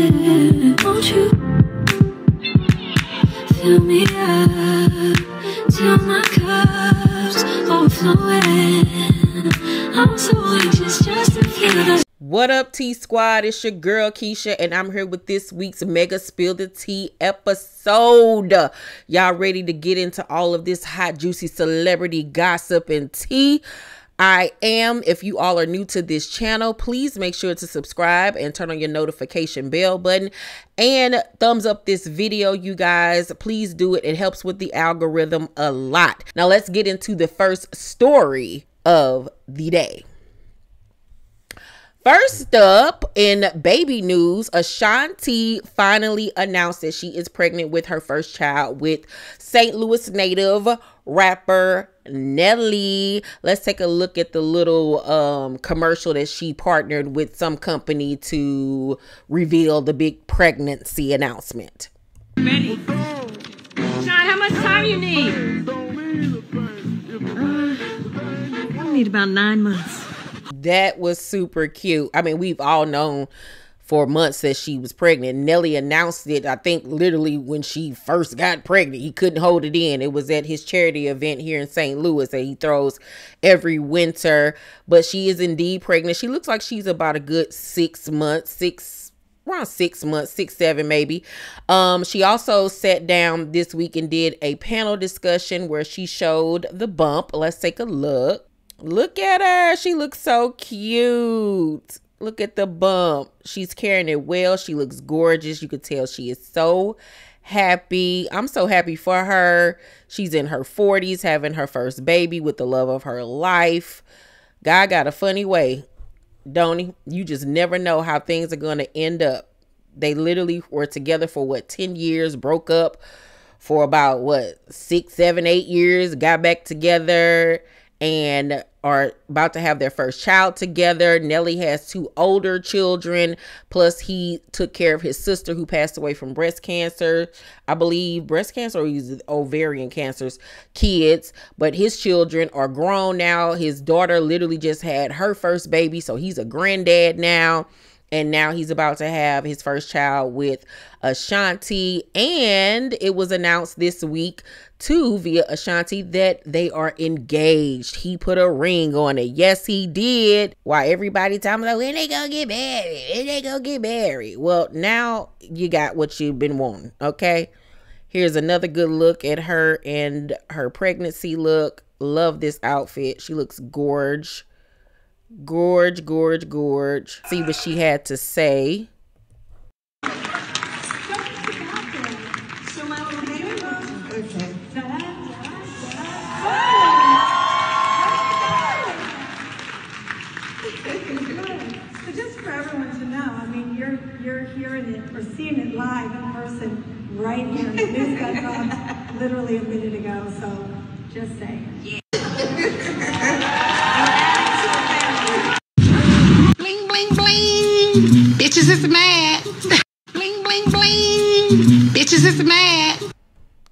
it, won't you? Fill me up till my cup's overflowing. I'm so anxious just to feel the. What up, T Squad? It's your girl Keyshia, and I'm here with this week's Mega Spill the Tea episode. Y'all ready to get into all of this hot, juicy celebrity gossip and tea? I am. If you all are new to this channel, please make sure to subscribe and turn on your notification bell button and thumbs up this video, you guys. Please do it. It helps with the algorithm a lot. Now let's get into the first story of the day. First up, in baby news, Ashanti finally announced that she is pregnant with her first child with St. Louis native rapper Nelly. Let's take a look at the little commercial that she partnered with some company to reveal the big pregnancy announcement. Ready? Shyne, how much time you need? I need about 9 months. That was super cute. I mean, we've all known for months that she was pregnant. Nelly announced it, I think, literally when she first got pregnant. He couldn't hold it in. It was at his charity event here in St. Louis that he throws every winter. But she is indeed pregnant. She looks like she's about a good 6 months, around 6 months, 6, 7 maybe. She also sat down this week and did a panel discussion where she showed the bump. Let's take a look. Look at her. She looks so cute. Look at the bump. She's carrying it well. She looks gorgeous. You could tell she is so happy. I'm so happy for her. She's in her 40s, having her first baby with the love of her life. God got a funny way, don't he? You just never know how things are going to end up. They literally were together for, what, 10 years, broke up for about, what, 6, 7, 8 years, got back together, and are about to have their first child together. Nelly has 2 older children, plus he took care of his sister who passed away from breast cancer. I believe breast cancer or ovarian cancer's kids, but his children are grown now. His daughter literally just had her first baby, so he's a granddad now. And now he's about to have his first child with Ashanti. And it was announced this week, too, via Ashanti, that they are engaged. He put a ring on it. Yes, he did. Why everybody talking about, when they gonna get married? When they gonna get married? Well, now you got what you've been wanting, okay? Here's another good look at her and her pregnancy look. Love this outfit. She looks gorge. Gorge, gorge, gorge. See what she had to say. So just for everyone to know, I mean, you're hearing it or seeing it live in person right here. This got done literally a minute ago, so just say. Yeah. Bitches is mad. Bling, bling, bling. Bitches is mad.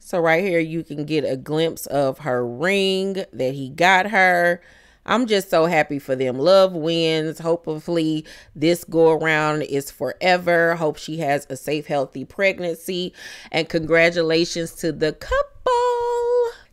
So right here, you can get a glimpse of her ring that he got her. I'm just so happy for them. Love wins. Hopefully this go around is forever. Hope she has a safe, healthy pregnancy. And congratulations to the couple.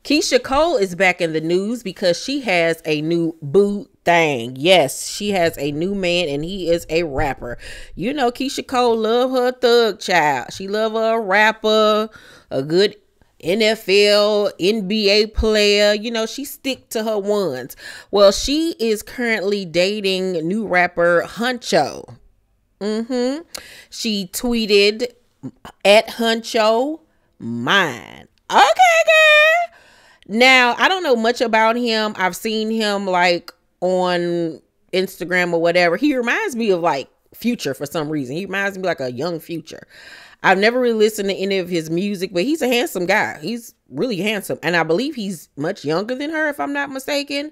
Keyshia Cole is back in the news because she has a new boo thing. Yes, she has a new man and he is a rapper. You know, Keyshia Cole love her thug child. She love her a rapper, a good NFL, NBA player. You know, she stick to her ones. Well, she is currently dating new rapper Huncho. She tweeted at Huncho mine. Okay, girl. Now, I don't know much about him. I've seen him like on Instagram or whatever. He reminds me of like Future for some reason. He reminds me like a young Future. I've never really listened to any of his music, but he's a handsome guy. He's really handsome. And I believe he's much younger than her, if I'm not mistaken.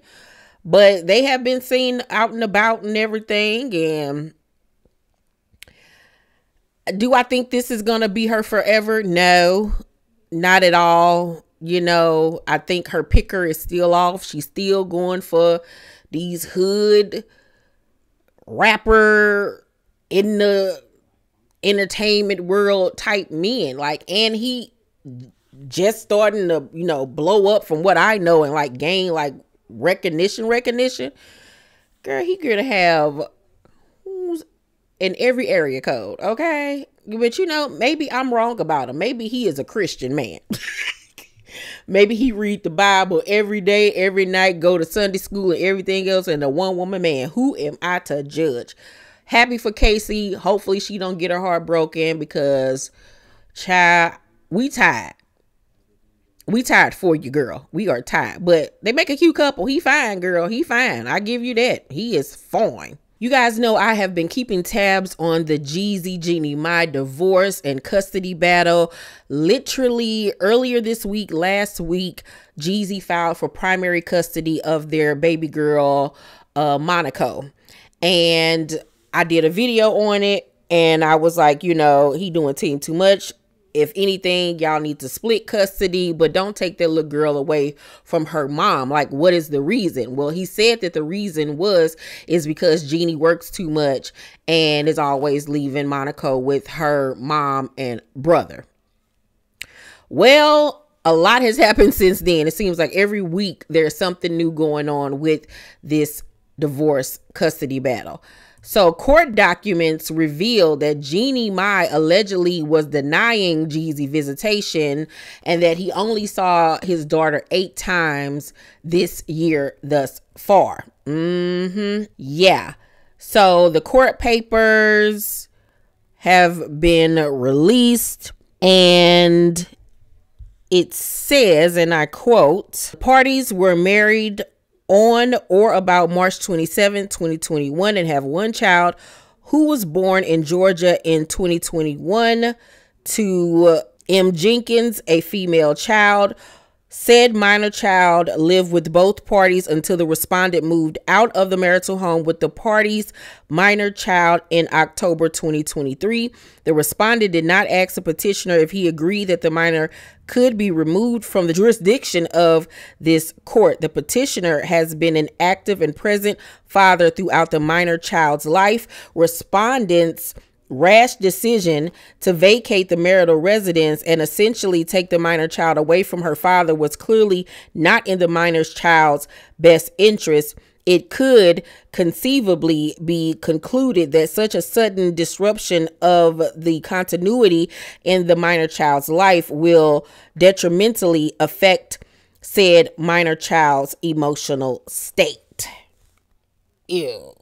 But they have been seen out and about and everything. And do I think this is going to be her forever? No, not at all. You know, I think her picker is still off. She's still going for these hood rapper in the entertainment world type men. Like, and he just starting to, you know, blow up from what I know and like gain like recognition. Girl, he gonna have who's in every area code, okay? But you know, maybe I'm wrong about him. Maybe he is a Christian man. Maybe he read the Bible every day, every night, go to Sunday school and everything else, and a one-woman man. Who am I to judge? Happy for Casey. Hopefully she don't get her heart broken, because child, we tired. We tired for you, girl. We are tired. But they make a cute couple. He fine, girl. He fine. I give you that. He is fine. You guys know I have been keeping tabs on the Jeezy Jeannie Mai divorce and custody battle. Literally earlier this week, last week, Jeezy filed for primary custody of their baby girl, Monaco. And I did a video on it, and I was like, you know, he doing team too much. If anything, y'all need to split custody, but don't take that little girl away from her mom. Like, what is the reason? Well, he said that the reason is because Jeannie works too much and is always leaving Monaco with her mom and brother. Well, a lot has happened since then. It seems like every week there's something new going on with this divorce custody battle. So court documents reveal that Jeannie Mai allegedly was denying Jeezy visitation and that he only saw his daughter 8 times this year thus far. Yeah. So the court papers have been released, and it says, and I quote, "Parties were married on or about March 27, 2021, and have one child who was born in Georgia in 2021 to M. Jenkins, a female child. Said minor child lived with both parties until the respondent moved out of the marital home with the parties' minor child in October 2023. The respondent did not ask the petitioner if he agreed that the minor could be removed from the jurisdiction of this court. The petitioner has been an active and present father throughout the minor child's life. Respondent's rash decision to vacate the marital residence and essentially take the minor child away from her father was clearly not in the minor child's best interest. It could conceivably be concluded that such a sudden disruption of the continuity in the minor child's life will detrimentally affect said minor child's emotional state." Ew.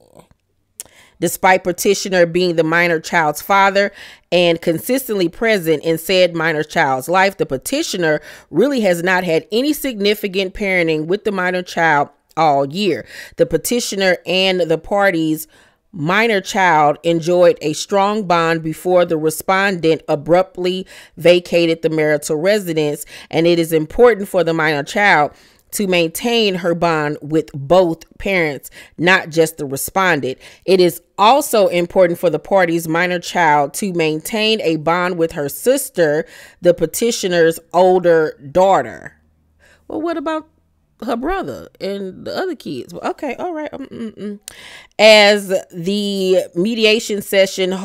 "Despite petitioner being the minor child's father and consistently present in said minor child's life, the petitioner really has not had any significant parenting with the minor child all year. The petitioner and the parties' minor child enjoyed a strong bond before the respondent abruptly vacated the marital residence, and it is important for the minor child to maintain her bond with both parents, not just the respondent. It is also important for the party's minor child to maintain a bond with her sister, the petitioner's older daughter." Well, what about her brother and the other kids? Well, okay, all right. "As the mediation session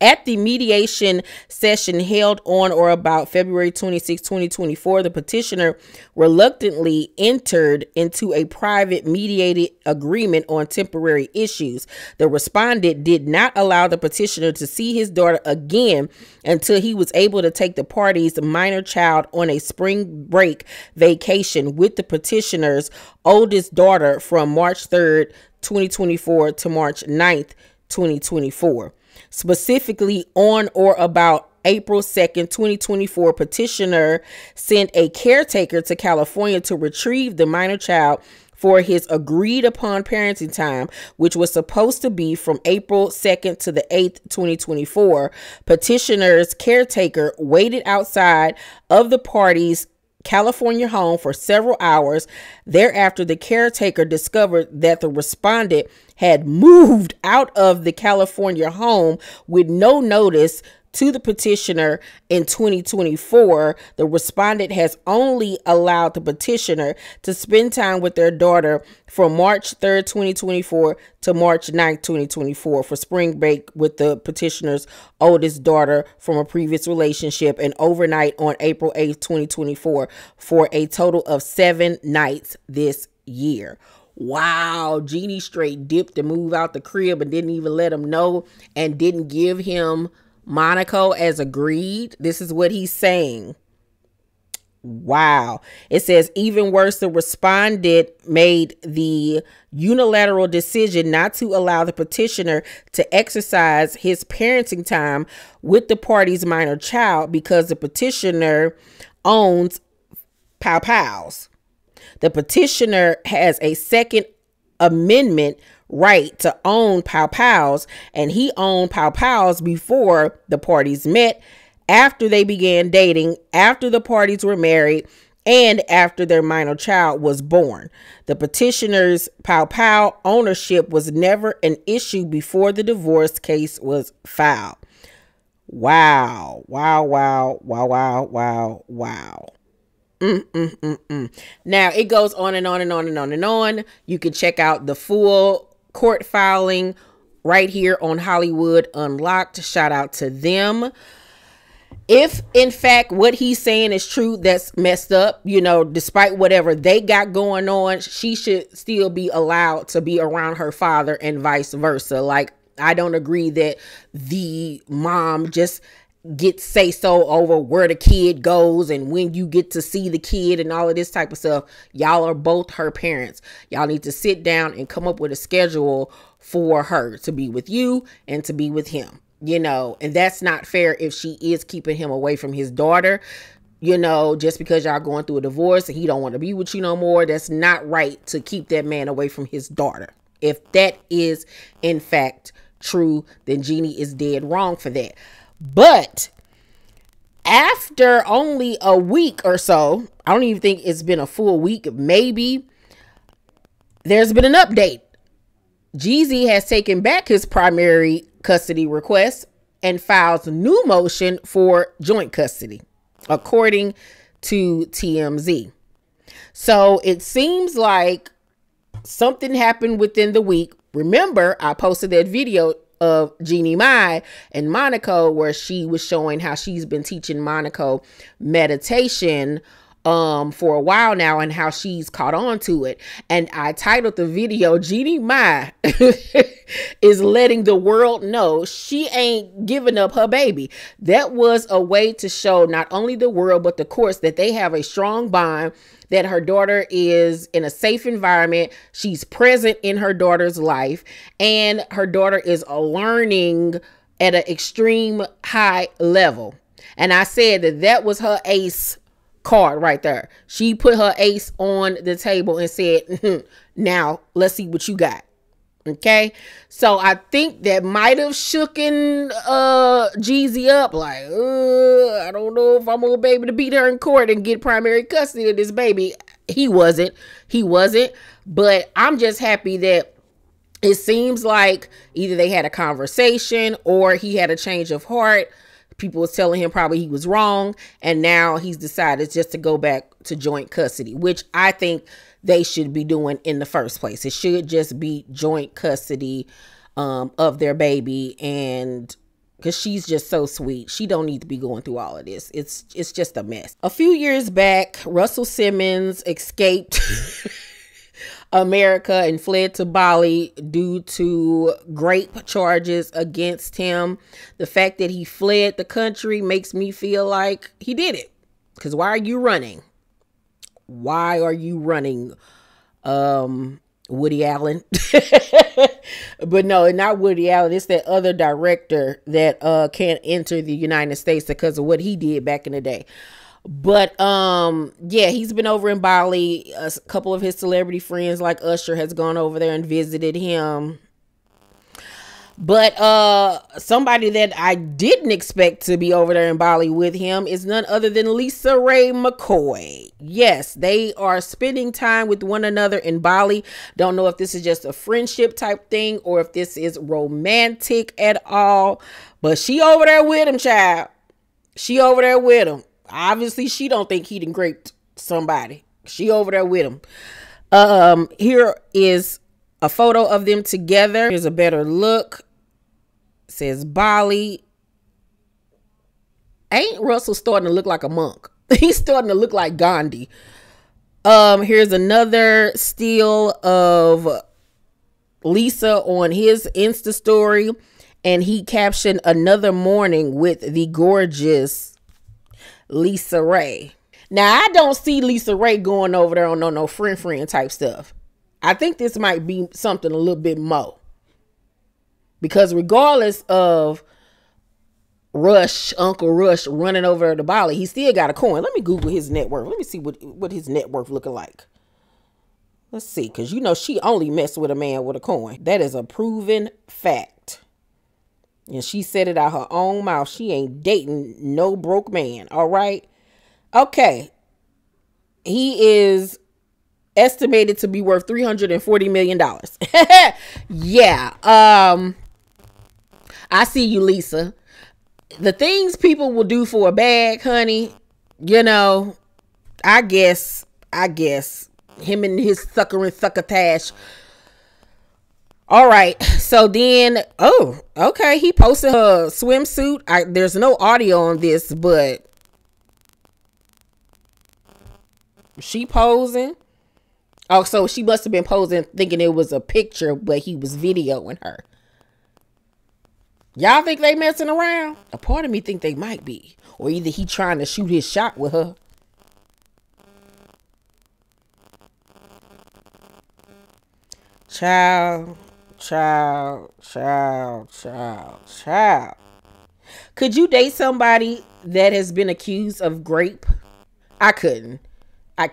At the mediation session held on or about February 26, 2024, the petitioner reluctantly entered into a private mediated agreement on temporary issues. The respondent did not allow the petitioner to see his daughter again until he was able to take the party's minor child on a spring break vacation with the petitioner's oldest daughter from March 3rd, 2024 to March 9th, 2024. Specifically, on or about April 2nd, 2024, petitioner sent a caretaker to California to retrieve the minor child for his agreed upon parenting time, which was supposed to be from April 2nd to the 8th, 2024. Petitioner's caretaker waited outside of the party's California home for several hours. Thereafter, the caretaker discovered that the respondent had moved out of the California home with no notice to the petitioner in 2024, the respondent has only allowed the petitioner to spend time with their daughter from March 3rd, 2024 to March 9th, 2024 for spring break with the petitioner's oldest daughter from a previous relationship and overnight on April 8th, 2024 for a total of 7 nights this year. Wow, Jeannie straight dipped to move out the crib and didn't even let him know and didn't give him Monaco as agreed. This is what he's saying. Wow. It says, even worse, the respondent made the unilateral decision not to allow the petitioner to exercise his parenting time with the party's minor child because the petitioner owns pow-pows. The petitioner has a Second Amendment right to own pow-pows, and he owned pow-pows before the parties met, after they began dating, after the parties were married, and after their minor child was born. The petitioner's pow-pow ownership was never an issue before the divorce case was filed. Wow. Wow, wow, wow, wow, wow, wow. Now, it goes on and on and on and on and on. You can check out the full court filing right here on Hollywood Unlocked. Shout out to them. If, in fact, what he's saying is true, that's messed up. You know, despite whatever they got going on, she should still be allowed to be around her father and vice versa. Like, I don't agree that the mom just get say-so over where the kid goes and when you get to see the kid and all of this type of stuff. Y'all are both her parents. Y'all need to sit down and come up with a schedule for her to be with you and to be with him, you know. And that's not fair if she is keeping him away from his daughter, you know, just because y'all going through a divorce and he don't want to be with you no more. That's not right to keep that man away from his daughter. If that is, in fact, true, then Jeannie is dead wrong for that. But after only a week or so, I don't even think it's been a full week, maybe, there's been an update. Jeezy has taken back his primary custody request and files a new motion for joint custody, according to TMZ. So it seems like something happened within the week. Remember, I posted that video of Jeannie Mai and Monaco where she was showing how she's been teaching Monaco meditation for a while now and how she's caught on to it. And I titled the video, Jeannie Mai is letting the world know she ain't giving up her baby. That was a way to show not only the world, but the courts that they have a strong bond, that her daughter is in a safe environment. She's present in her daughter's life and her daughter is learning at an extreme high level. And I said that that was her ace card right there. She put her ace on the table and said, now let's see what you got. Okay, so I think that might have shooken Jeezy up, like, I don't know if I'm gonna be able to beat her in court and get primary custody of this baby. He wasn't, but I'm just happy that it seems like either they had a conversation or he had a change of heart. People was telling him probably he was wrong, and now he's decided just to go back to joint custody, which I think they should be doing in the first place. It should just be joint custody of their baby, and because she's just so sweet, she don't need to be going through all of this. It's just a mess. A few years back, Russell Simmons escaped America and fled to Bali due to rape charges against him. The fact that he fled the country makes me feel like he did it. Because why are you running? Why are you running, Woody Allen? But no, not Woody Allen. It's that other director that can't enter the United States because of what he did back in the day. But yeah, he's been over in Bali. A couple of his celebrity friends like Usher has gone over there and visited him. But somebody that I didn't expect to be over there in Bali with him is none other than Lisa Raye McCoy. Yes, they are spending time with one another in Bali. Don't know if this is just a friendship type thing or if this is romantic at all. But she over there with him, child. She over there with him. Obviously, she don't think he done raped somebody. She over there with him. Here is a photo of them together. Here's a better look. It says Bali. Ain't Russell starting to look like a monk? He's starting to look like Gandhi. Here's another still of Lisa on his Insta story. And he captioned another morning with the gorgeous Lisa Raye. Now, I don't see Lisa Raye going over there on no friend type stuff. I think this might be something a little bit more, because regardless of Uncle Rush running over to Bali, he still got a coin. Let me Google his net worth. Let me see what his net worth looking like. Let's see, because you know she only messed with a man with a coin. That is a proven fact. And she said it out her own mouth. She ain't dating no broke man, all right? Okay. He is estimated to be worth $340 million. Yeah. I see you, Lisa. The things people will do for a bag, honey, you know, I guess him and his succotash. All right. So then, oh, okay. He posted her swimsuit. There's no audio on this, but she posing. Oh, so she must have been posing thinking it was a picture, but he was videoing her. Y'all think they messing around? A part of me think they might be. Or either he trying to shoot his shot with her. Child. Could you date somebody that has been accused of rape? I couldn't. I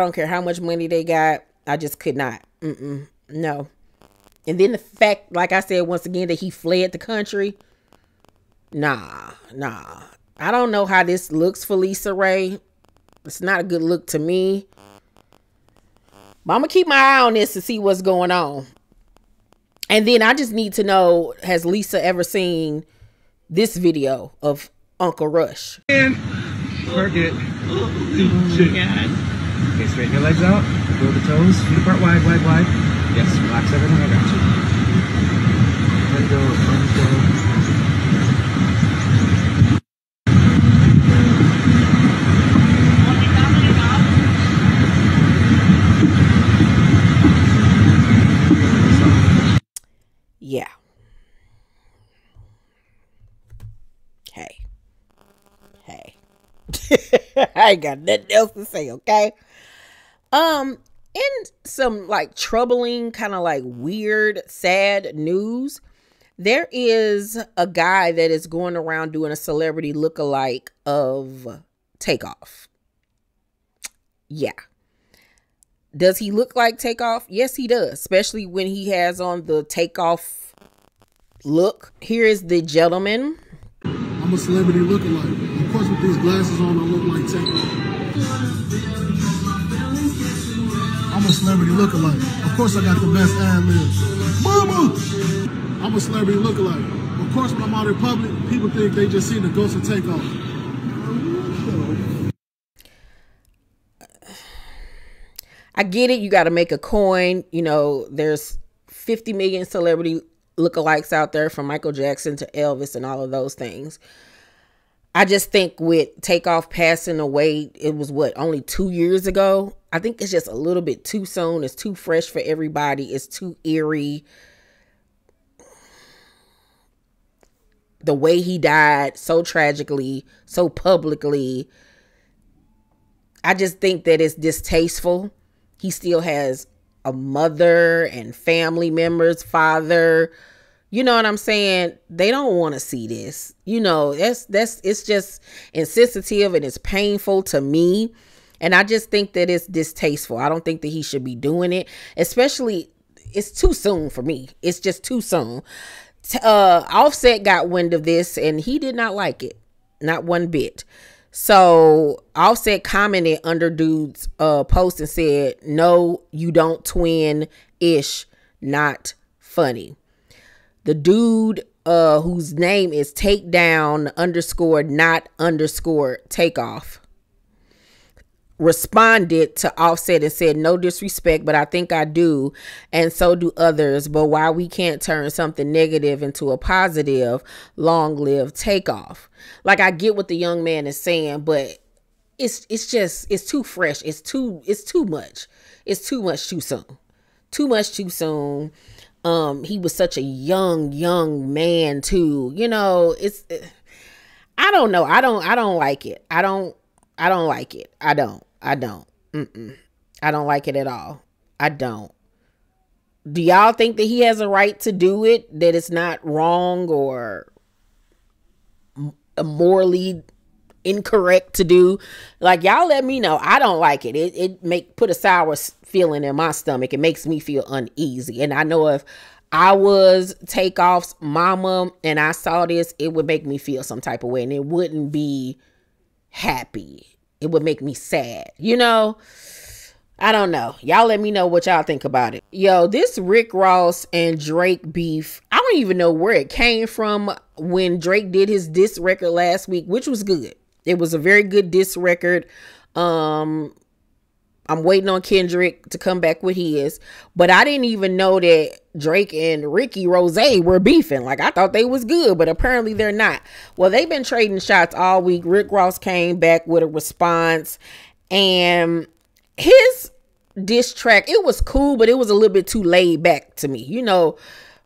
don't care how much money they got. I just could not. No. And then the fact, like I said, once again, that he fled the country. Nah. I don't know how this looks for Lisa Raye. It's not a good look to me. But I'm going to keep my eye on this to see what's going on. And then I just need to know, has Lisa ever seen this video of Uncle Rush? And forget. Okay, straighten your legs out, roll the toes, feet apart wide. Yes, relax everything, I got you. Let go. Yeah. Hey. I ain't got nothing else to say, okay? In some like troubling, kind of like weird, sad news, there is a guy that is going around doing a celebrity lookalike of Takeoff. Yeah. Does he look like Takeoff? Yes, he does, especially when he has on the Takeoff look. Here is the gentleman. I'm a celebrity lookalike. Of course, with these glasses on, I look like Takeoff. I'm a celebrity lookalike. Of course, I got the best ad libs. Mama! I'm a celebrity lookalike. Of course, when I'm out in public, people think they just seen the ghost of Takeoff. I get it. You got to make a coin. You know, there's 50 million celebrity lookalikes out there, from Michael Jackson to Elvis and all of those things. I just think with Takeoff passing away, it was what, only 2 years ago? I think it's just a little bit too soon. It's too fresh for everybody. It's too eerie. The way he died, so tragically, so publicly. I just think that it's distasteful. He still has a mother and family members, father. You know what I'm saying? They don't want to see this. You know, it's just insensitive and it's painful to me. And I just think that it's distasteful. I don't think that he should be doing it, especially it's too soon for me. It's just too soon. Offset got wind of this and he did not like it. Not one bit. So Offset commented under dude's post and said, "No, you don't twin ish. Not funny." The dude whose name is takedown underscore not underscore takeoff responded to Offset and said, "No disrespect, but I think I do, and so do others, but why we can't turn something negative into a positive, long live Takeoff." Like, I get what the young man is saying, but it's just too fresh. It's too much. It's too much too soon. Too much too soon. He was such a young man too. You know, it's I don't know. I don't like it. I don't like it. I don't. I don't like it at all. I don't. Do y'all think that he has a right to do it? That it's not wrong or morally incorrect to do? Like, y'all let me know. I don't like it. It put a sour feeling in my stomach. It makes me feel uneasy. And I know if I was Takeoff's mama and I saw this, it would make me feel some type of way. And it wouldn't be happy. It would make me sad. You know, I don't know. Y'all let me know what y'all think about it. Yo, this Rick Ross and Drake beef, I don't even know where it came from. When Drake did his diss record last week, which was good. It was a very good diss record. I'm waiting on Kendrick to come back with his, but I didn't even know that Drake and Ricky Rose were beefing. Like, I thought they was good, but apparently they're not. Well, they've been trading shots all week. Rick Ross came back with a response, and his diss track, it was cool, but it was a little bit too laid back to me. You know,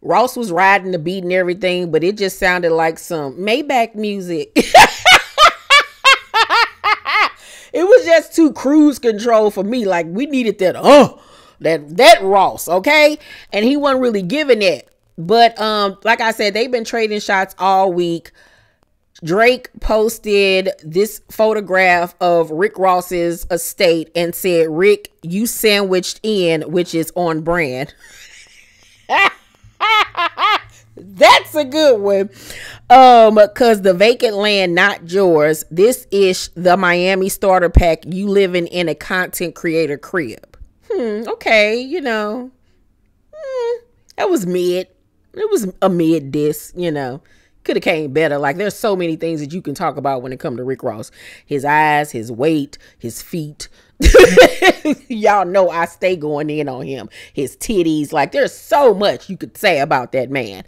Ross was riding the beat and everything, but it just sounded like some Maybach music. It was just too cruise control for me. Like, we needed that, that Ross, okay? And he wasn't really giving it. But like I said, they've been trading shots all week. Drake posted this photograph of Rick Ross's estate and said, "Rick, you sandwiched in," which is on brand. That's a good one. Because the vacant land, not yours. This is the Miami starter pack. You living in a content creator crib. Okay, you know. That was mid. It was a mid diss, you know. Could have came better. Like, there's so many things that you can talk about when it comes to Rick Ross. His eyes, his weight, his feet. Y'all know I stay going in on him. His titties. Like, there's so much you could say about that man.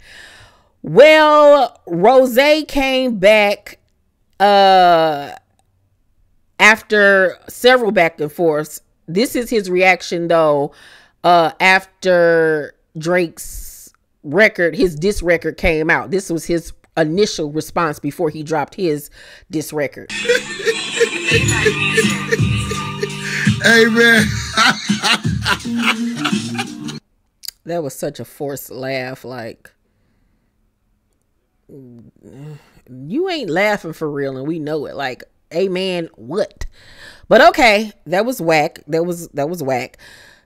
Well, Rose came back after several back and forths. This is his reaction, though, after Drake's record, his diss record came out. This was his initial response before he dropped his diss record. Hey, man. That was such a forced laugh. Like, you ain't laughing for real, and we know it. Like, hey, man, what? But okay, that was whack. That was whack.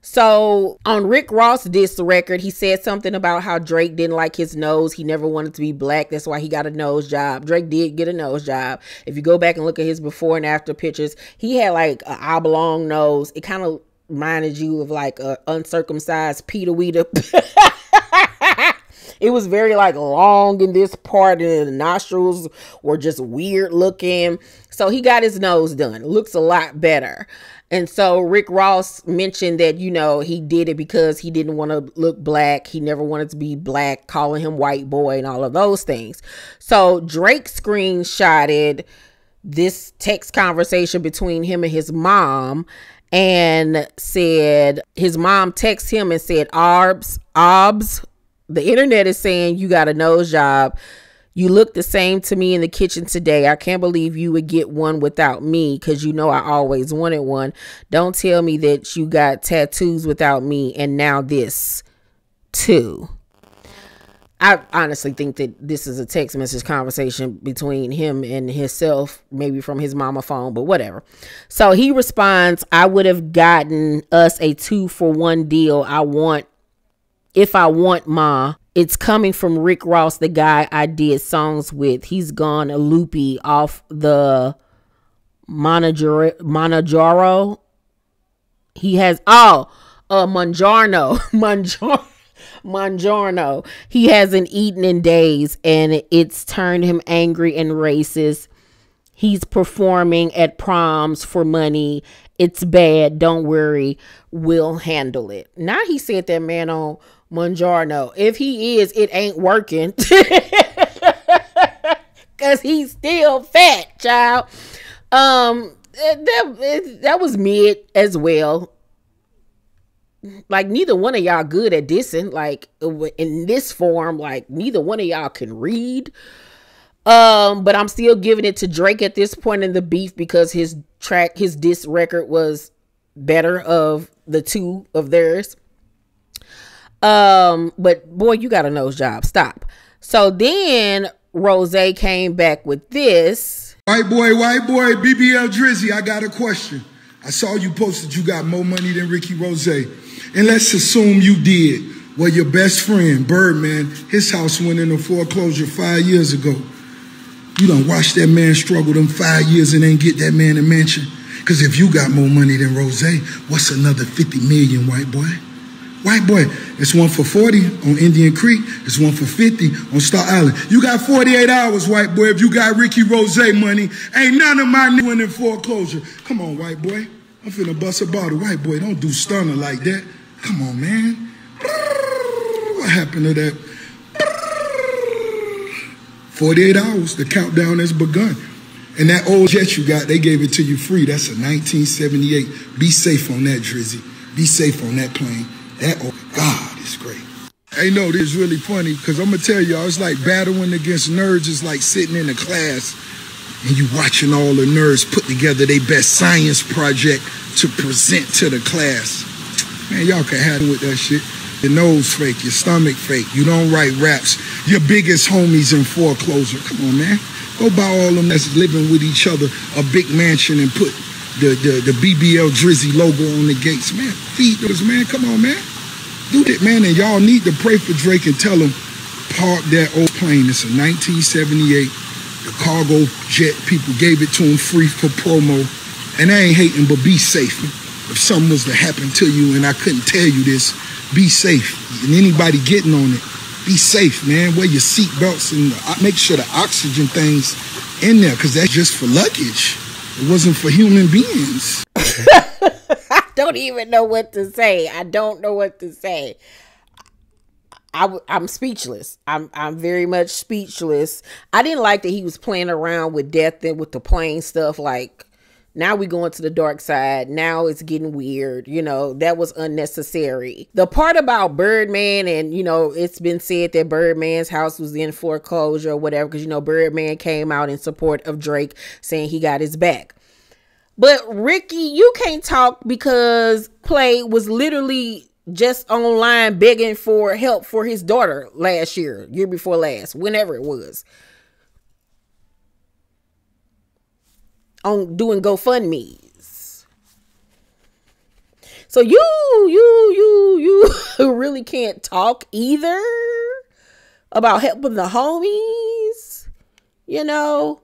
So on Rick Ross diss record, he said something about how Drake didn't like his nose. He never wanted to be black. That's why he got a nose job. Drake did get a nose job. If you go back and look at his before and after pictures, he had like an oblong nose. It kind of reminded you of like a uncircumcised Peter Weeder. It was very like long in this part, and the nostrils were just weird looking. So he got his nose done. It looks a lot better. And so Rick Ross mentioned that, you know, he did it because he didn't want to look black. He never wanted to be black, calling him white boy and all of those things. So Drake screenshotted this text conversation between him and his mom and said, his mom texts him and said, "Obs, the internet is saying you got a nose job. You look the same to me in the kitchen today. I can't believe you would get one without me, because you know I always wanted one. Don't tell me that you got tattoos without me, and now this too." I honestly think that this is a text message conversation between him and himself, maybe from his mama phone, but whatever. So he responds, "I would have gotten us a 2-for-1 deal. I want If I Want Ma, it's coming from Rick Ross, the guy I did songs with. He's gone a loopy off the Monjaro. He has Mangiarno. He hasn't eaten in days, and it's turned him angry and racist. He's performing at proms for money. It's bad. Don't worry. We'll handle it. Now he said that man on Mangiarno. If he is, it ain't working. Because he's still fat, child. That was mid as well. Like, neither one of y'all good at dissing. Like, in this form, like, neither one of y'all can read. But I'm still giving it to Drake at this point in the beef, because his diss record was better of the two of theirs. But boy, you got a nose job. Stop. So then Rose came back with this. White boy, BBL Drizzy, I got a question. I saw you posted you got more money than Ricky Rose. And let's assume you did. Well, your best friend, Birdman, his house went into foreclosure 5 years ago. You done watch that man struggle them 5 years and ain't get that man a mansion. Because if you got more money than Rose, what's another 50 million, white boy? White boy, it's one for 40 on Indian Creek. It's one for 50 on Star Island. You got 48 hours, white boy. If you got Ricky Rose money, ain't none of my niggas in foreclosure. Come on, white boy. I'm finna bust a bottle. White boy, don't do stunner like that. Come on, man. What happened to that? 48 hours, the countdown has begun. And that old jet you got, they gave it to you free. That's a 1978. Be safe on that, Drizzy. Be safe on that plane. That old God is great. Hey, no, this is really funny, because I'm going to tell y'all, it's like battling against nerds. It's like sitting in a class and you watching all the nerds put together their best science project to present to the class. Man, y'all can have it with that shit. Your nose fake, your stomach fake, you don't write raps, your biggest homies in foreclosure. Come on, man. Go buy all them that's living with each other a big mansion and put the BBL Drizzy logo on the gates. Man, feed those, man. Come on, man. Do that, man. And y'all need to pray for Drake and tell him, park that old plane. It's a 1978. The cargo jet people gave it to him free for promo. And I ain't hating, but be safe. If something was to happen to you and I couldn't tell you this, be safe. And anybody getting on it, be safe, man. Wear your seat belts and make sure the oxygen thing's in there, because that's just for luggage. It wasn't for human beings. I don't even know what to say. I don't know what to say. I'm speechless. I'm very much speechless. I didn't like that he was playing around with death and with the plane stuff. Like, now we going to the dark side. Now it's getting weird. You know, that was unnecessary. The part about Birdman, and, you know, it's been said that Birdman's house was in foreclosure or whatever, because, you know, Birdman came out in support of Drake saying he got his back. But Ricky, you can't talk, because Play was literally just online begging for help for his daughter last year, year before last, whenever it was, on doing GoFundMe's. So you really can't talk either about helping the homies, you know.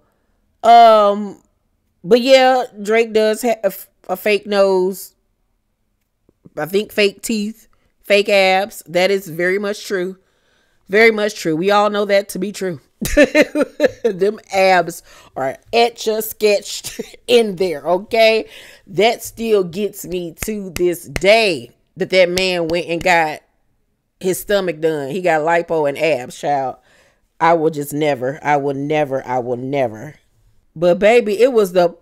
But yeah, Drake does have a fake nose, I think fake teeth, fake abs. That is very much true. Very much true. We all know that to be true. Them abs are etch-a-sketched in there, okay? That still gets me to this day, that that man went and got his stomach done. He got lipo and abs, child. I will just never, I will never, I will never. But baby, it was the...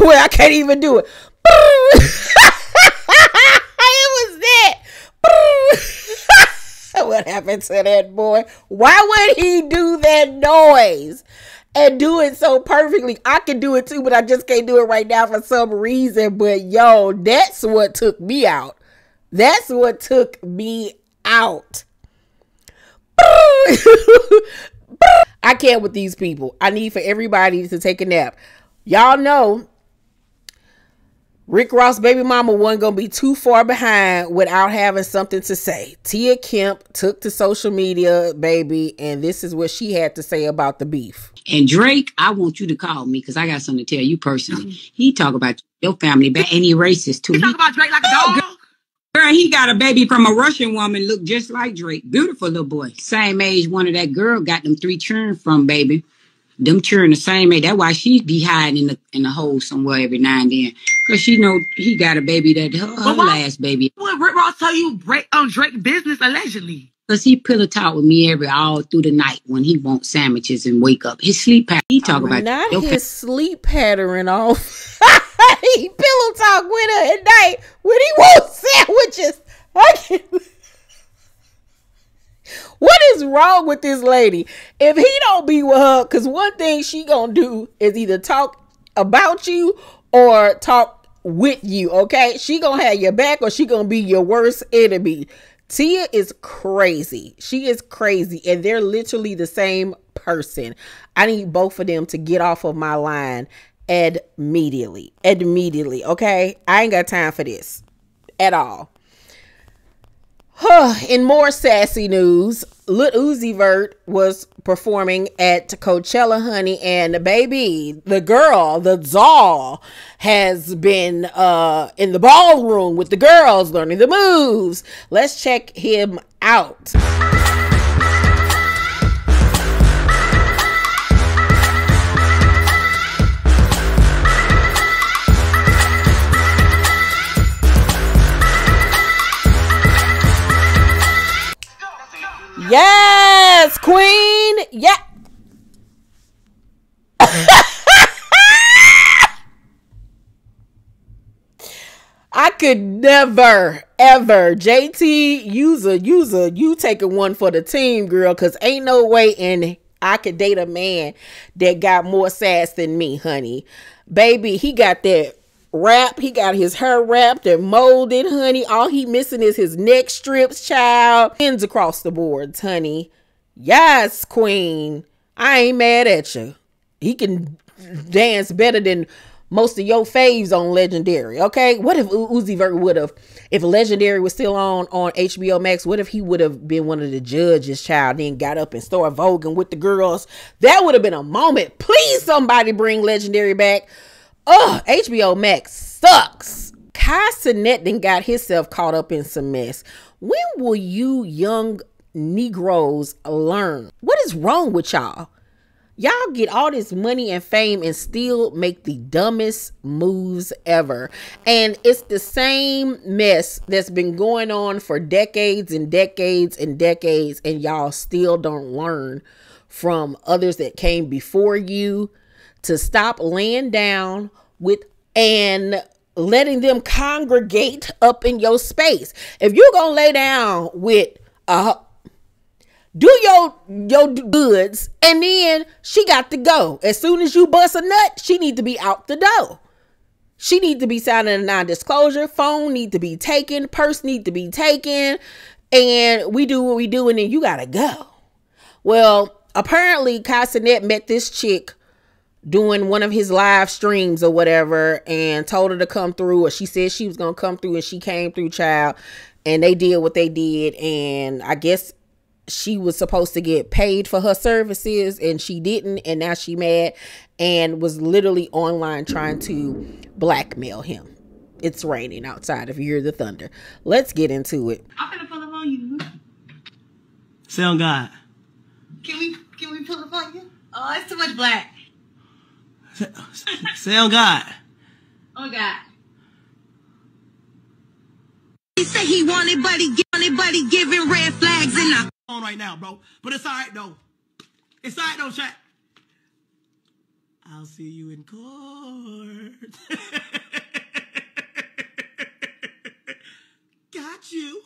well, I can't even do it. It was that. What happened to that boy? Why would he do that noise and do it so perfectly? I can do it too, but I just can't do it right now for some reason. But yo, that's what took me out. That's what took me out. I can't with these people. I need for everybody to take a nap. Y'all know Rick Ross' baby mama wasn't going to be too far behind without having something to say. Tia Kemp took to social media, baby, and this is what she had to say about the beef. And Drake, I want you to call me because I got something to tell you personally. He talk about your family, but and he racist too. He talk about Drake like a dog. Girl, he got a baby from a Russian woman, look just like Drake. Beautiful little boy. Same age one of that girl got them three children from, baby. Them children the same age. That's why she be hiding in the hole somewhere every now and then. Because she know he got a baby that her last baby. What Rick Ross tell you on Drake business allegedly? Because he pillow talk with me all through the night when he wants sandwiches and wake up. His sleep pattern. He talk about not his sleep pattern off. He pillow talk with her at night when he wants sandwiches. What is wrong with this lady? If he don't be with her, because one thing she gonna do is either talk about you or talk with you, okay? She gonna have your back or she gonna be your worst enemy. Tia is crazy. She is crazy. And they're literally the same person. I need both of them to get off of my line immediately. Immediately, okay? I ain't got time for this at all. In more sassy news, Lil Uzi Vert was performing at Coachella, honey, and baby, the girl, the doll, has been in the ballroom with the girls learning the moves. Let's check him out. Yes, queen. Yeah. I could never, ever. JT, you taking one for the team, girl, because ain't no way in I could date a man that got more sass than me, honey. Baby, he got that wrap. He got his hair wrapped and molded, honey. All he missing is his neck strips, child. Ends across the boards, honey. Yes, queen. I ain't mad at you. He can dance better than most of your faves on Legendary, okay? What if Uzi Vert would have, if Legendary was still on HBO Max, what if he would have been one of the judges, child, then got up and started voguing with the girls? That would have been a moment. Please, somebody bring Legendary back. Oh, HBO Max sucks. Kai Cenat then got himself caught up in some mess. When will you young Negroes learn? What is wrong with y'all? Y'all get all this money and fame and still make the dumbest moves ever. And it's the same mess that's been going on for decades and decades and decades. And y'all still don't learn from others that came before you to stop laying down with and letting them congregate up in your space. If you're gonna lay down with do your goods, and then she got to go. As soon as you bust a nut, she need to be out the door. She need to be signing a non-disclosure. Phone need to be taken. Purse need to be taken. And we do what we do, and then you gotta go. Well, apparently Kai Cenat met this chick doing one of his live streams or whatever and told her to come through, or she said she was gonna come through, and she came through, child, and they did what they did, and I guess she was supposed to get paid for her services and she didn't, and now she mad and was literally online trying to blackmail him. It's raining outside if you hear the thunder. Let's get into it. I'm gonna pull up on you. Sound God. Can we pull up on you? Oh, it's too much black. Say oh God. Oh God. He said he wanted buddy giving red flags and I'm on right now, bro. But it's alright though. It's alright though, Shyne. I'll see you in court. Got you.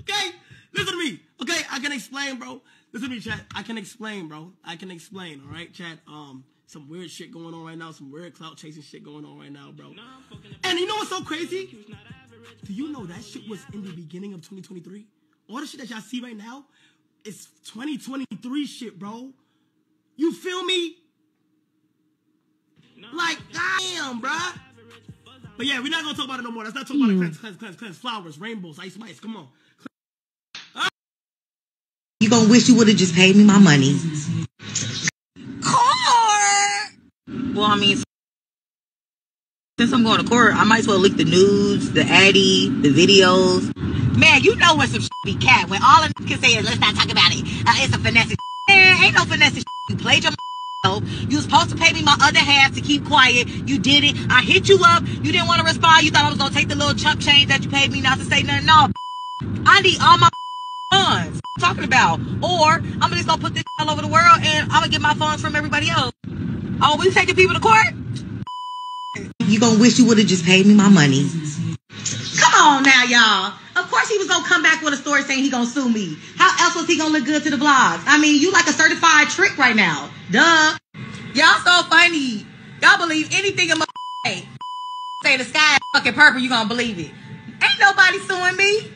Okay, listen to me. Okay, I can explain, bro. Listen to me, Chad. I can explain, bro. I can explain, all right, Chad? Some weird shit going on right now. Some weird clout-chasing shit going on right now, bro. And you know what's so crazy? Do you know that shit was in the beginning of 2023? All the shit that y'all see right now is 2023 shit, bro. You feel me? Like, damn, bruh. But yeah, we're not gonna talk about it no more. Let's not talk about it. Cleanse, flowers, rainbows, ice, mice. Come on. You gonna wish you would have just paid me my money. Court. Well, I mean, since I'm going to court, I might as well leak the nudes, the addy, the videos. Man, you know when some shit be cat. When all of them can say is, let's not talk about it. It's a finesse. Man, ain't no finesse. You played your self. You was supposed to pay me my other half to keep quiet. You did it. I hit you up. You didn't want to respond. You thought I was going to take the little chump change that you paid me not to say nothing. No, I need all my funds. I'm talking about. Or I'm just going to put this all over the world and I'm going to get my funds from everybody else. Oh, we taking people to court? You gonna wish you would have just paid me my money. Come on now, y'all. Of course he was gonna come back with a story saying he gonna sue me. How else was he gonna look good to the vlogs? I mean, you like a certified trick right now. Duh. Y'all so funny. Y'all believe anything in my way. Say the sky is fucking purple, you gonna believe it. Ain't nobody suing me.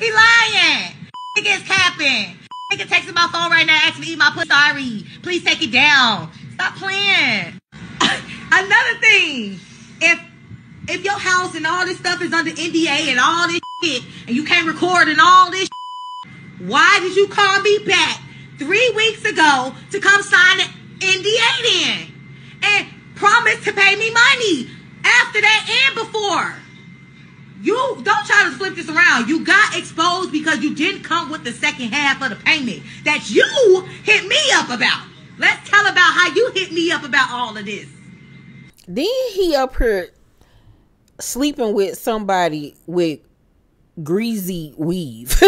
He lying. Niggas capping. Nigga texting my phone right now asking me to eat my pussy. Sorry. Please take it down. Stop playing. Another thing. If your house and all this stuff is under NDA and all this shit, and you can't record and all this shit, why did you call me back 3 weeks ago to come sign an NDA then? And promise to pay me money after that and before. You don't try to flip this around. You got exposed because you didn't come with the second half of the payment that you hit me up about. Let's tell about how you hit me up about all of this. Then he up here sleeping with somebody with greasy weave.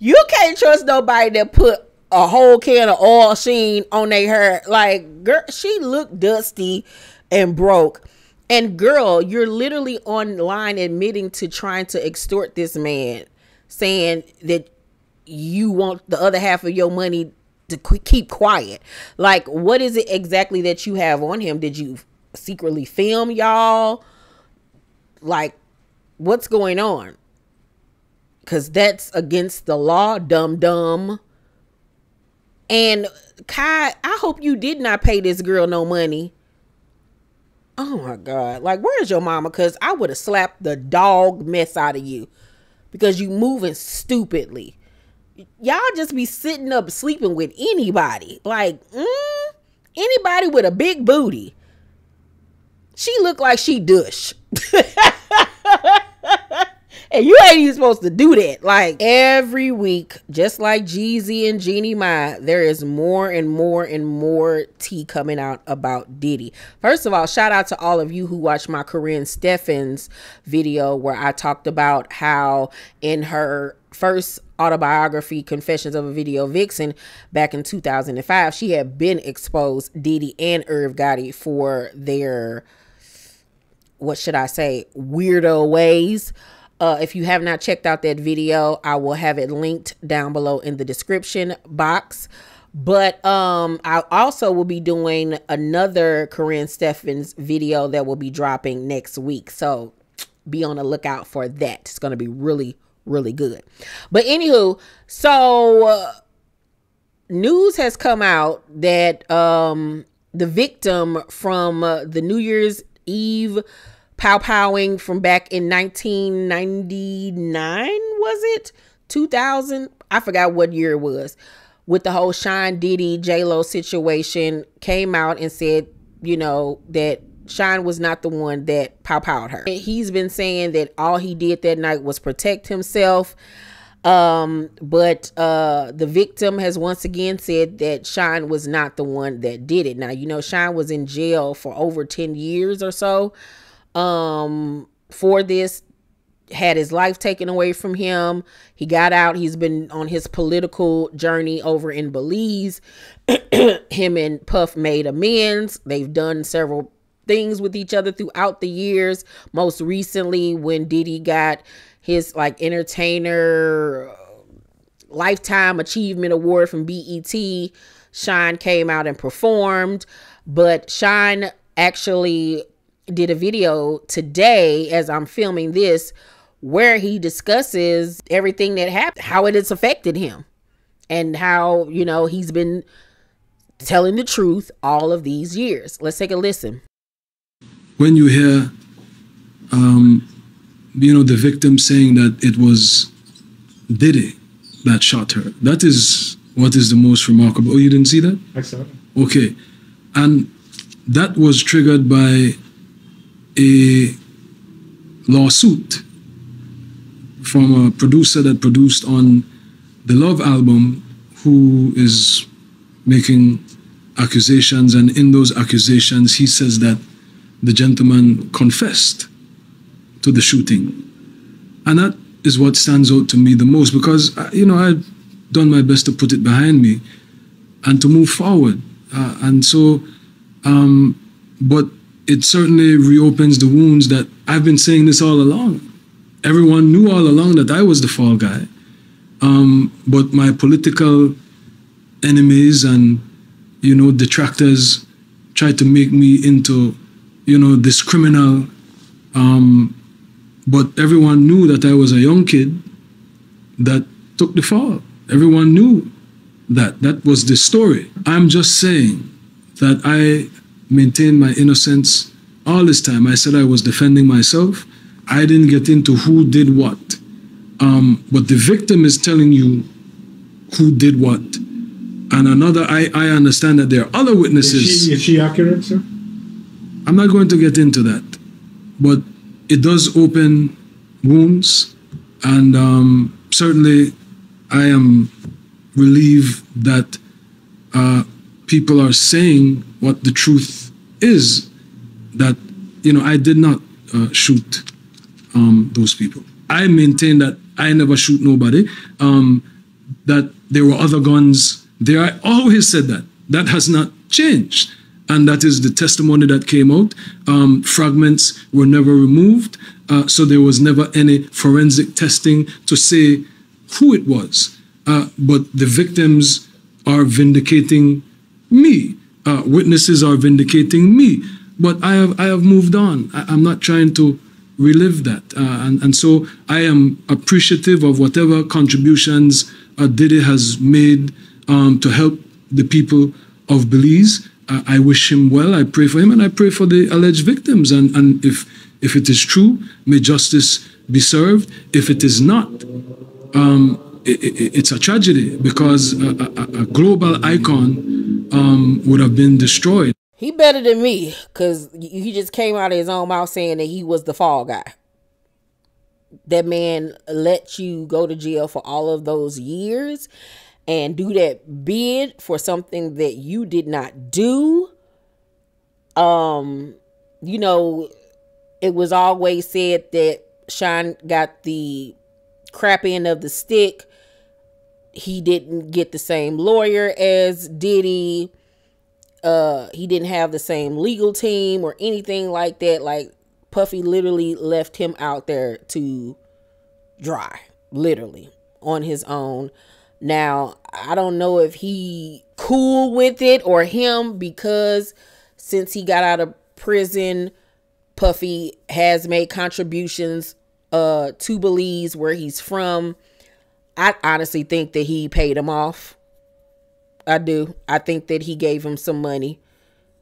You can't trust nobody that put a whole can of oil sheen on their hair. Like, girl, she looked dusty and broke. And girl, you're literally online admitting to trying to extort this man, saying that you want the other half of your money to keep quiet. Like, what is it exactly that you have on him? Did you secretly film y'all? Like, what's going on? Because that's against the law, dumb. And Kai, I hope you did not pay this girl no money. Oh my God. Like, where's your mama? Because I would have slapped the dog mess out of you because you moving stupidly. Y'all just be sitting up sleeping with anybody. Like, anybody with a big booty. She looked like she douche. And you ain't even supposed to do that. Like, every week, just like Jeezy and Jeannie Mai, there is more and more and more tea coming out about Diddy. First of all, shout out to all of you who watched my Karrine Steffans video where I talked about how in her first autobiography, Confessions of a Video Vixen, back in 2005, she had been exposed, Diddy and Irv Gotti, for their, what should I say, weirdo ways. If you have not checked out that video, I will have it linked down below in the description box. But I also will be doing another Karrine Steffans video that will be dropping next week. So be on the lookout for that. It's going to be really good. But anywho, so news has come out that the victim from the New Year's Eve pow-powing from back in 1999, was it 2000? I forgot what year it was, with the whole Shyne, Diddy, J-Lo situation, came out and said, you know, that Shyne was not the one that pow-powed her. He's been saying that all he did that night was protect himself. But the victim has once again said that Shyne was not the one that did it. Now, you know, Shyne was in jail for over 10 years or so for this, had his life taken away from him. He got out. He's been on his political journey over in Belize. Him and Puff made amends. They've done several things with each other throughout the years. Most recently, when Diddy got his like entertainer lifetime achievement award from BET, Shyne came out and performed. But Shyne actually did a video today, as I'm filming this, where he discusses everything that happened, how it has affected him, and how, you know, he's been telling the truth all of these years. Let's take a listen. When you hear, the victim saying that it was Diddy that shot her, that is what is the most remarkable. Oh, you didn't see that? I saw it. Okay. And that was triggered by a lawsuit from a producer that produced on the Love album, who is making accusations, and in those accusations he says that the gentleman confessed to the shooting. And that is what stands out to me the most, because I've done my best to put it behind me and to move forward, but it certainly reopens the wounds that I've been saying this all along. Everyone knew all along that I was the fall guy, but my political enemies and detractors tried to make me into this criminal, but everyone knew that I was a young kid that took the fall. Everyone knew that. That was the story. I'm just saying that I maintained my innocence all this time. I said I was defending myself. I didn't get into who did what. But the victim is telling you who did what. And another, I understand that there are other witnesses. Is she accurate, sir? I'm not going to get into that. But it does open wounds. And certainly I am relieved that people are saying what the truth is, that, I did not shoot those people. I maintain that I never shoot nobody, that there were other guns there. I always said that. That has not changed. And that is the testimony that came out. Fragments were never removed, so there was never any forensic testing to say who it was. But the victims are vindicating me. Witnesses are vindicating me. But I have moved on. I'm not trying to relive that. And so I am appreciative of whatever contributions Diddy has made to help the people of Belize. I wish him well. I pray for him, and I pray for the alleged victims. And if it is true, may justice be served. If it is not, it's a tragedy, because a global icon would have been destroyed. He better than me, because he just came out of his own mouth saying that he was the fall guy. That man let you go to jail for all of those years and do that bid for something that you did not do. It was always said that Shyne got the crap end of the stick. He didn't get the same lawyer as Diddy. He didn't have the same legal team or anything like that. Like, Puffy literally left him out there to dry, literally, on his own. Now, I don't know if he cool with it or him, because since he got out of prison, Puffy has made contributions to Belize, where he's from. I honestly think that he paid him off. I do. I think that he gave him some money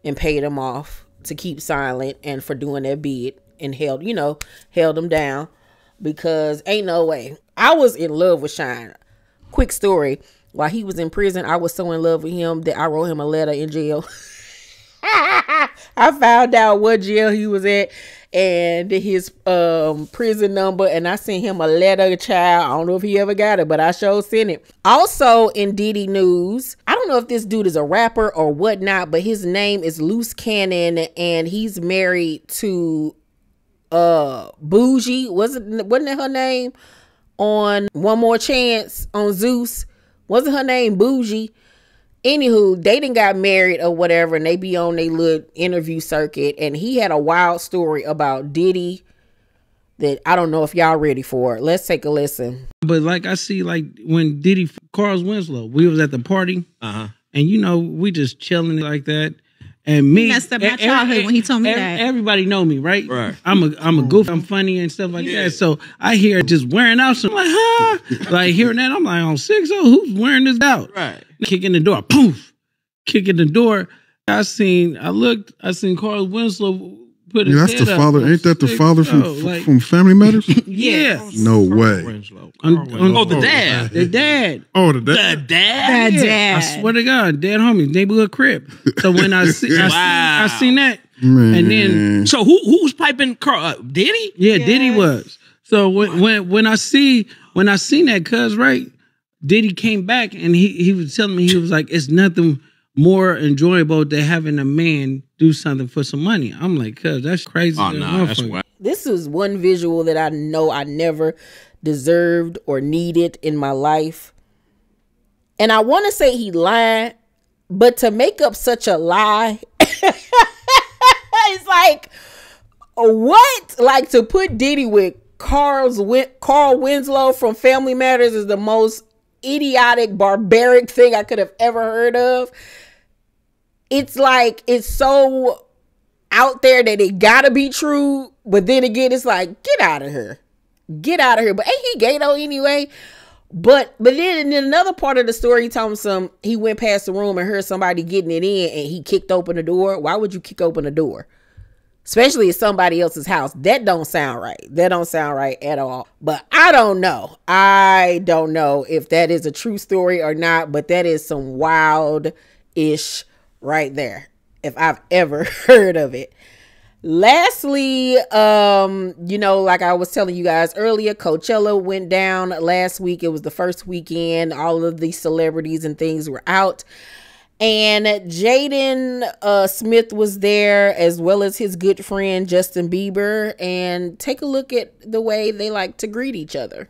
and paid him off to keep silent and for doing that bid, and held him down, because ain't no way. I was in love with Shyne. Quick story. While he was in prison, I was so in love with him that I wrote him a letter in jail. I found out what jail he was at and his prison number, and I sent him a letter, child. I don't know if he ever got it, but I sure sent it. Also in Diddy news, I don't know if this dude is a rapper or whatnot, but his name is Luce Cannon, and he's married to Bougie. Wasn't that her name on One More Chance on Zeus? Wasn't her name Bougie? Anywho, they didn't got married or whatever, and they be on their little interview circuit, and he had a wild story about Diddy that I don't know if y'all ready for it. Let's take a listen. But like, I see, like, when Diddy, Carl Winslow, we was at the party, and we just chilling like that, and me, that's about childhood when he told me that. Everybody know me, right? Right. I'm a goof. I'm funny and stuff like that. So I hear just wearing out. So I'm like, huh? Like, hearing that, I'm like, on 6-0, who's wearing this out? Right. Kick in the door, poof. kicking the door. I seen Carl Winslow put his head up. That's the father. Ain't that the father from Family Matters? Yeah. No way. Winslow. Oh, the dad. The dad. Oh, the dad. The dad. The dad. I swear to God, dad homie, neighborhood crib. So when I seen that, man. And then so who was piping Carl? Diddy? Yeah, yes. Diddy was. So when I seen that, cuz right, Diddy came back and he was telling me, he was like, it's nothing more enjoyable than having a man do something for some money. I'm like, cuz that's crazy. Oh, nah, that's wild. This is one visual that I know I never deserved or needed in my life. And I want to say he lied, but to make up such a lie, it's like, what? Like, to put Diddy with Carl Winslow from Family Matters is the most idiotic, barbaric thing I could have ever heard of. It's like, it's so out there that it gotta be true, but then again, it's like, get out of here. Get out of here. But ain't he gay though anyway? But then in another part of the story, he told him he went past the room and heard somebody getting it in, and he kicked open the door. Why would you kick open the door? Especially at somebody else's house. That don't sound right. That don't sound right at all. But I don't know. I don't know if that is a true story or not, but that is some wild-ish right there, if I've ever heard of it. Lastly, you know, like I was telling you guys earlier, Coachella went down last week. It was the first weekend. All of the celebrities and things were out. And Jaden Smith was there, as well as his good friend Justin Bieber. And take a look at the way they like to greet each other.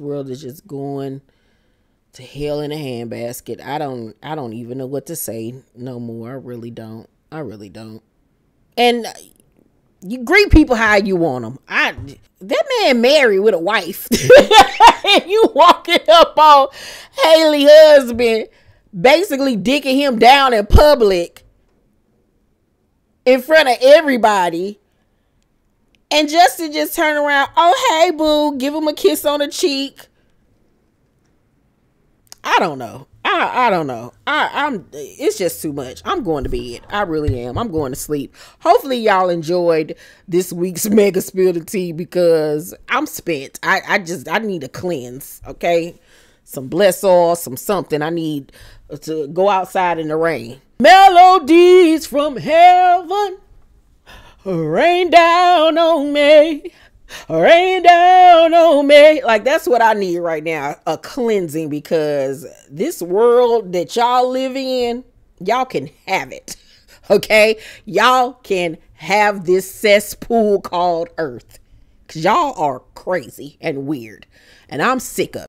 World is just going to hell in a handbasket. I don't even know what to say no more. I really don't. And you greet people how you want them. That man married with a wife. And you walking up on Haley's husband, basically dicking him down in public in front of everybody. And Justin just turned around, oh, hey, boo, give him a kiss on the cheek. I don't know. I don't know. It's just too much. I'm going to bed. I really am. I'm going to sleep. Hopefully y'all enjoyed this week's mega spill the tea, because I'm spent. I need a cleanse, okay? Some bless oil, some something. I need to go outside in the rain. Melodies from heaven. Rain down on me, rain down on me. Like, that's what I need right now, a cleansing, because this world that y'all live in, y'all can have it, okay? Y'all can have this cesspool called Earth, because y'all are crazy and weird, and I'm sick of it.